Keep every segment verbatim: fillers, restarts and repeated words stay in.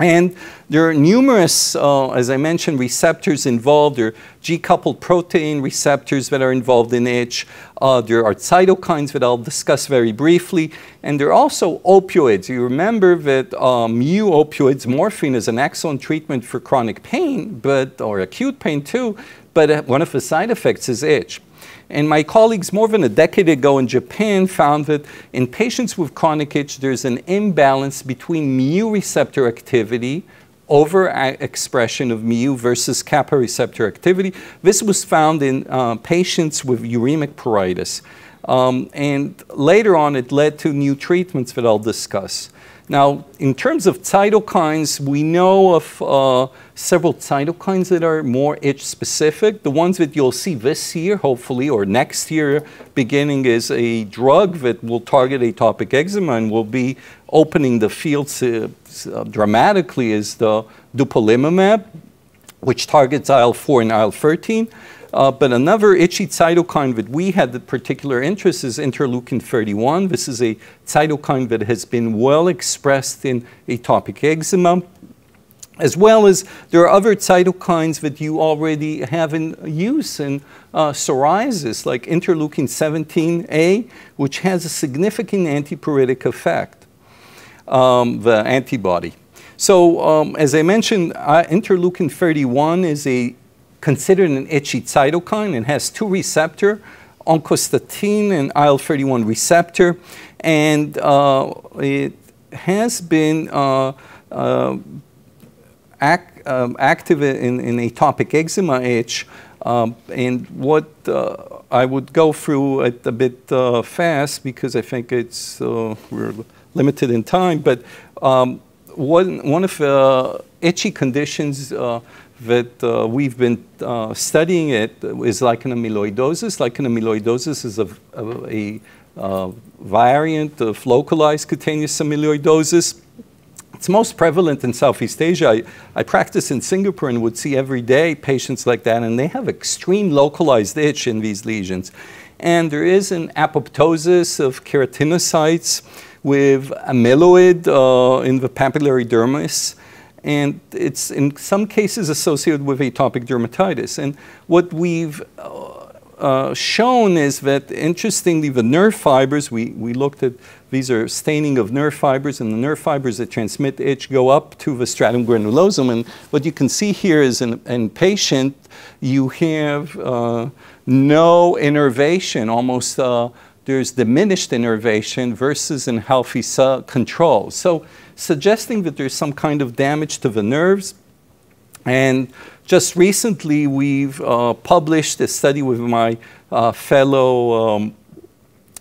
And there are numerous, uh, as I mentioned, receptors involved. There are G-coupled protein receptors that are involved in itch. Uh, there are cytokines that I'll discuss very briefly. And there are also opioids. You remember that um, mu opioids, morphine is an excellent treatment for chronic pain, but, or acute pain too, but one of the side effects is itch. And my colleagues more than a decade ago in Japan found that in patients with chronic itch, there's an imbalance between mu receptor activity, overexpression of mu versus kappa receptor activity. This was found in uh, patients with uremic pruritus. Um, and later on, it led to new treatments that I'll discuss. Now, in terms of cytokines, we know of uh, several cytokines that are more itch-specific. The ones that you'll see this year, hopefully, or next year beginning is a drug that will target atopic eczema and will be opening the field uh, dramatically is the dupilumab, which targets I L four and I L thirteen. Uh, but another itchy cytokine that we had that particular interest is interleukin thirty-one. This is a cytokine that has been well expressed in atopic eczema, as well as there are other cytokines that you already have in use in uh, psoriasis, like interleukin seventeen A, which has a significant antipruritic effect, um, the antibody. So um, as I mentioned, uh, interleukin thirty-one is a considered an itchy cytokine and has two receptors, oncostatin and I L thirty-one receptor, and uh, it has been uh, uh, act, um, active in, in atopic eczema itch. Um, and what uh, I would go through it a bit uh, fast because I think it's uh, we're limited in time, but um, one, one of the itchy conditions uh, that uh, we've been uh, studying it is lichen amyloidosis. Lichen amyloidosis is a, a, a uh, variant of localized cutaneous amyloidosis. It's most prevalent in Southeast Asia. I, I practice in Singapore and would see every day patients like that, and they have extreme localized itch in these lesions. And there is an apoptosis of keratinocytes with amyloid uh, in the papillary dermis. And it's in some cases associated with atopic dermatitis. And what we've uh, uh, shown is that, interestingly, the nerve fibers, we, we looked at, these are staining of nerve fibers, and the nerve fibers that transmit itch go up to the stratum granulosum. And what you can see here is in, in patient, you have uh, no innervation, almost uh, there's diminished innervation versus in healthy cell control. So, suggesting that there's some kind of damage to the nerves. And just recently, we've uh, published a study with my uh, fellow um,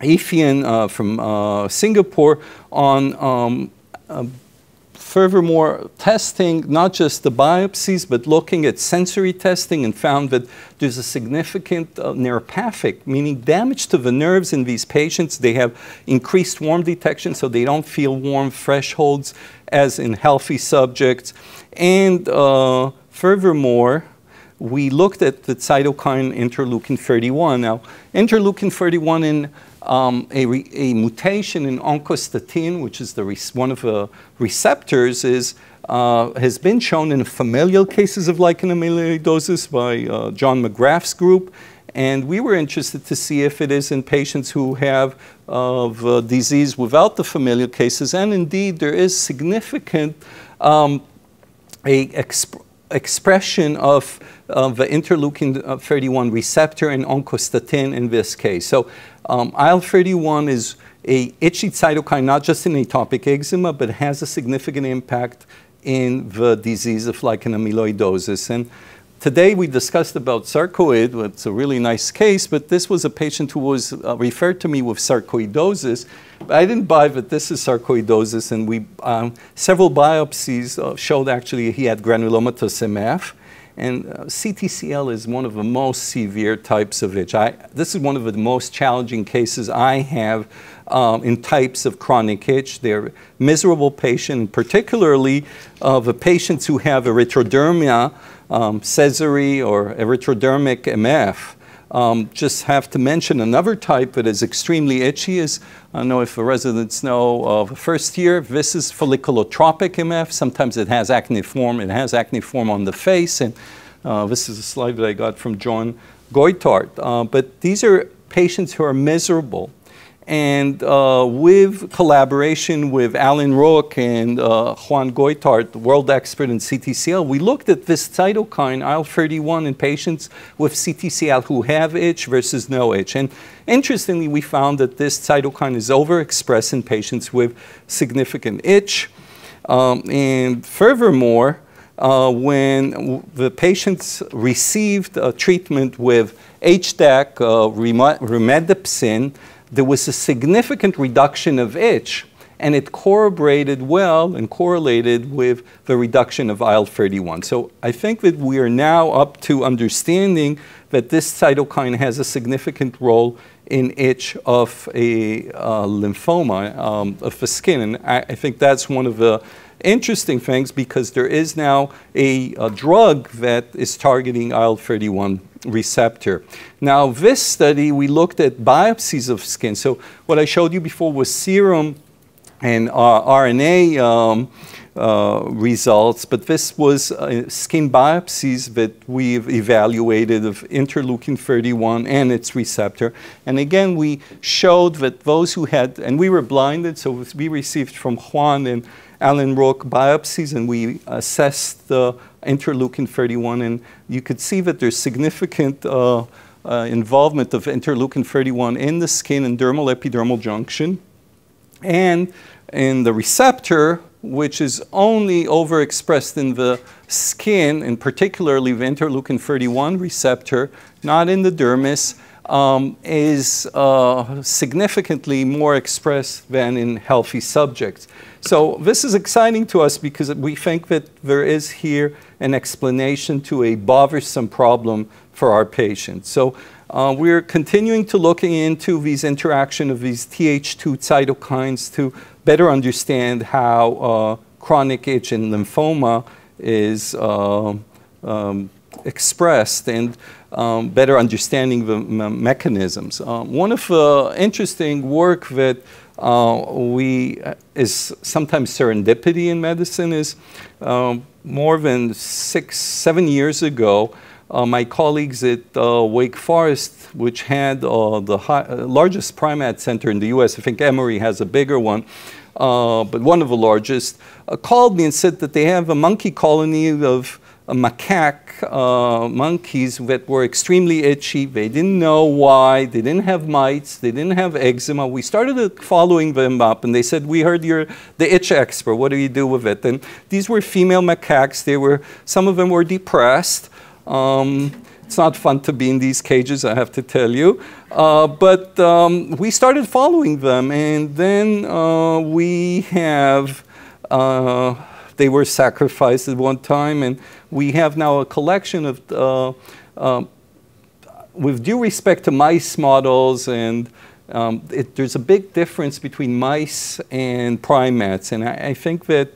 Athean uh, from uh, Singapore on um, uh, furthermore testing, not just the biopsies, but looking at sensory testing, and found that there's a significant uh, neuropathic, meaning damage to the nerves in these patients. They have increased warm detection, so they don't feel warm thresholds as in healthy subjects. And uh, furthermore, we looked at the cytokine interleukin thirty-one. Now, interleukin thirty-one in Um, a, re a mutation in oncostatin, which is the one of the receptors, is, uh, has been shown in familial cases of lichen amyloidosis by uh, John McGrath's group. And we were interested to see if it is in patients who have uh, the disease without the familial cases. And indeed, there is significant um, a exp expression of uh, the interleukin thirty-one receptor in oncostatin in this case. So, Um, I L thirty-one is a itchy cytokine, not just in atopic eczema, but has a significant impact in the disease of lichen amyloidosis. And today we discussed about sarcoid. It's a really nice case, but this was a patient who was uh, referred to me with sarcoidosis. But I didn't buy that this is sarcoidosis, and we um, several biopsies uh, showed actually he had granulomatous M F. And uh, C T C L is one of the most severe types of itch. I, this is one of the most challenging cases I have um, in types of chronic itch. They're miserable patients, particularly uh, the patients who have erythrodermia, um, Sézary or erythrodermic M F. Um, just have to mention another type that is extremely itchy is, I don't know if the residents know of uh, first year, this is folliculotropic M F. Sometimes it has acneiform. It has acneiform on the face. And uh, this is a slide that I got from Juan Guitart. Uh, but these are patients who are miserable. And uh, with collaboration with Alan Rook and uh, Juan Guitart, the world expert in C T C L, we looked at this cytokine, I L thirty-one, in patients with C T C L who have itch versus no itch. And interestingly, we found that this cytokine is overexpressed in patients with significant itch. Um, and furthermore, uh, when the patients received uh, treatment with H D A C, uh, Remedipsin, there was a significant reduction of itch, and it corroborated well and correlated with the reduction of I L thirty-one. So I think that we are now up to understanding that this cytokine has a significant role in itch of a uh, lymphoma um, of the skin. And I, I think that's one of the interesting things, because there is now a, a drug that is targeting I L thirty-one receptor. Now, this study, we looked at biopsies of skin. So what I showed you before was serum and uh, R N A um, uh, results, but this was uh, skin biopsies that we've evaluated of interleukin thirty-one and its receptor. And again, we showed that those who had, and we were blinded, so we received from Juan and Alan Rook biopsies, and we assessed the interleukin thirty-one, and you could see that there's significant uh, uh, involvement of interleukin thirty-one in the skin and dermal-epidermal junction, and in the receptor, which is only overexpressed in the skin, and particularly the interleukin thirty-one receptor, not in the dermis, Um, is uh, significantly more expressed than in healthy subjects. So this is exciting to us, because we think that there is here an explanation to a bothersome problem for our patients. So uh, we're continuing to look into these interaction of these Th two cytokines to better understand how uh, chronic itch in lymphoma is uh, um, expressed, and um, better understanding the m mechanisms. Um, one of the interesting work that uh, we uh, is sometimes serendipity in medicine is um, more than six, seven years ago, uh, my colleagues at uh, Wake Forest, which had uh, the high, uh, largest primate center in the U S, I think Emory has a bigger one, uh, but one of the largest, uh, called me and said that they have a monkey colony of macaque uh, monkeys that were extremely itchy. They didn't know why. They didn't have mites. They didn't have eczema. We started following them up, and they said, we heard you're the itch expert. What do you do with it? And these were female macaques. They were, some of them were depressed. Um, it's not fun to be in these cages, I have to tell you. Uh, but um, we started following them, and then uh, we have, uh, they were sacrificed at one time, and we have now a collection of, uh, uh, with due respect to mice models, and um, it, there's a big difference between mice and primates. And I, I think that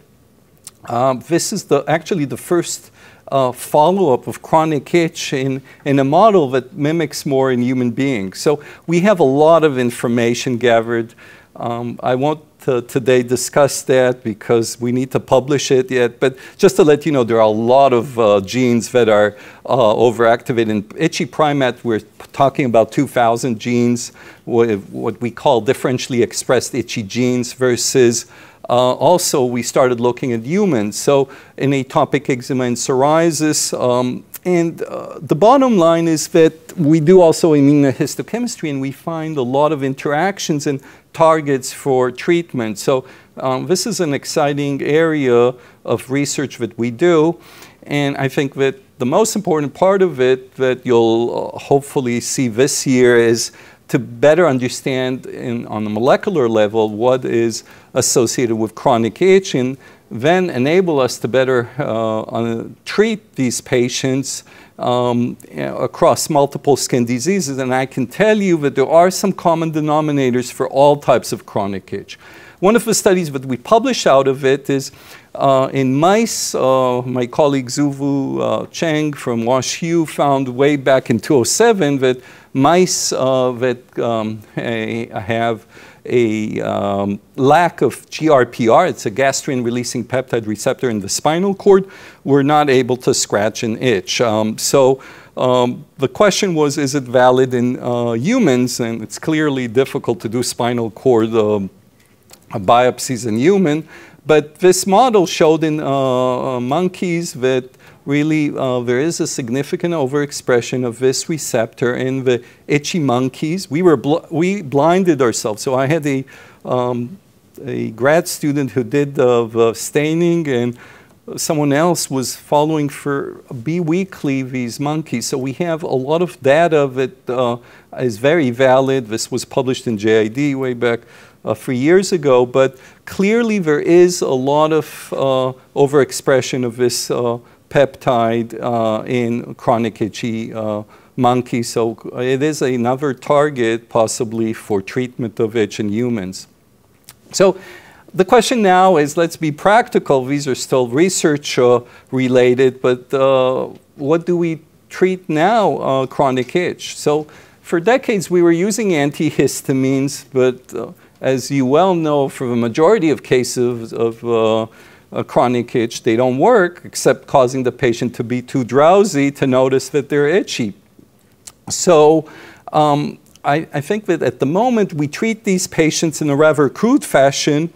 um, this is the, actually the first uh, follow-up of chronic itch in, in a model that mimics more in human beings. So we have a lot of information gathered. Um, I won't uh, today discuss that because we need to publish it yet, but just to let you know, there are a lot of uh, genes that are uh, overactivated. In itchy primate, we're talking about two thousand genes, what we call differentially expressed itchy genes, versus uh, also we started looking at humans. So in atopic eczema and psoriasis, um, and uh, the bottom line is that we do also immunohistochemistry, and we find a lot of interactions and targets for treatment. So um, this is an exciting area of research that we do. And I think that the most important part of it that you'll uh, hopefully see this year is to better understand in, on the molecular level what is associated with chronic itch, and then enable us to better uh, uh, treat these patients um, across multiple skin diseases. And I can tell you that there are some common denominators for all types of chronic itch. One of the studies that we published out of it is uh, in mice. Uh, my colleague Zuvu uh, Cheng from WashU found way back in two thousand seven that mice uh, that um, have a um, lack of G R P R, it's a gastrin-releasing peptide receptor in the spinal cord, were not able to scratch an itch. Um, so um, the question was, is it valid in uh, humans? And it's clearly difficult to do spinal cord um, biopsies in human. But this model showed in uh, monkeys that really uh, there is a significant overexpression of this receptor in the itchy monkeys. We were bl we blinded ourselves. So I had a, um, a grad student who did uh, the staining, and someone else was following for biweekly these monkeys. So we have a lot of data that uh, is very valid. This was published in J I D way back Uh, three years ago, but clearly there is a lot of uh, overexpression of this uh, peptide uh, in chronic itchy uh, monkeys. So it is another target possibly for treatment of itch in humans. So the question now is, let's be practical. These are still research uh, related, but uh, what do we treat now, uh, chronic itch? So for decades we were using antihistamines, but uh, as you well know, for the majority of cases of uh, a chronic itch, they don't work, except causing the patient to be too drowsy to notice that they're itchy. So um, I, I think that at the moment, we treat these patients in a rather crude fashion,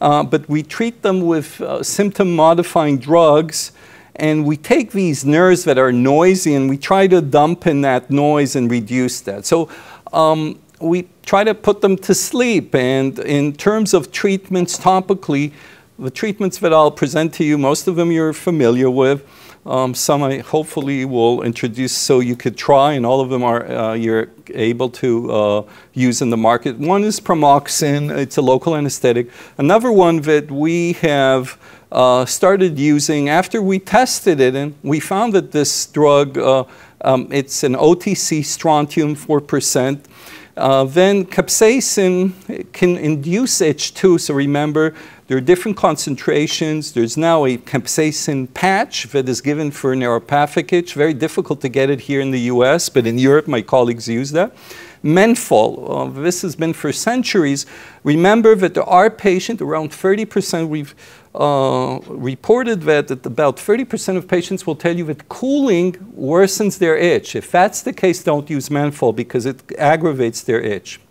uh, but we treat them with uh, symptom-modifying drugs. And we take these nerves that are noisy, and we try to dampen that noise and reduce that. So um, we try to put them to sleep. And in terms of treatments topically, the treatments that I'll present to you, most of them you're familiar with. Um, some I hopefully will introduce so you could try, and all of them are uh, you're able to uh, use in the market. One is Pramoxin. It's a local anesthetic. Another one that we have uh, started using after we tested it, and we found that this drug, uh, um, it's an O T C strontium four percent. Uh, then capsaicin can induce itch too. So remember, there are different concentrations. There's now a capsaicin patch that is given for neuropathic itch. Very difficult to get it here in the U S, but in Europe, my colleagues use that. Menthol, uh, this has been for centuries. Remember that there are patients, around thirty percent, we've uh, reported that, that about thirty percent of patients will tell you that cooling worsens their itch. If that's the case, don't use menthol because it aggravates their itch.